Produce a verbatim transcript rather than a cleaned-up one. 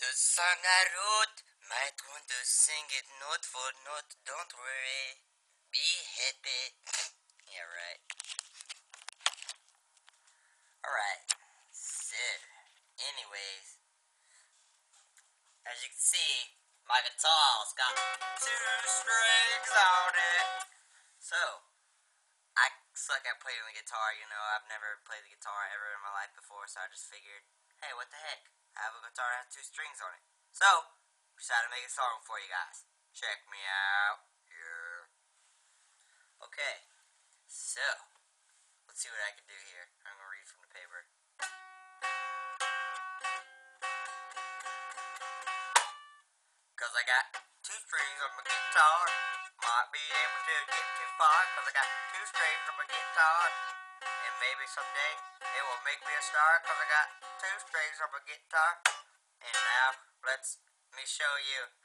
the song I wrote. Might want to sing it note for note. Don't worry, be happy. Yeah, right. Alright, so anyways, as you can see, my guitar's got two strings on it. So I suck at playing the guitar, you know. I've never played the guitar ever in my life before, so I just figured, hey, what the heck, I have a guitar that has two strings on it. So decided to make a song for you guys. Check me out. Yeah. Okay. So, let's see what I can do here. I'm gonna read from the paper. Cause I got two strings on my guitar. Might be able to get too far. Cause I got two strings on my guitar. And maybe someday it will make me a star. Cause I got two strings on my guitar. And now, let's Let me show you how.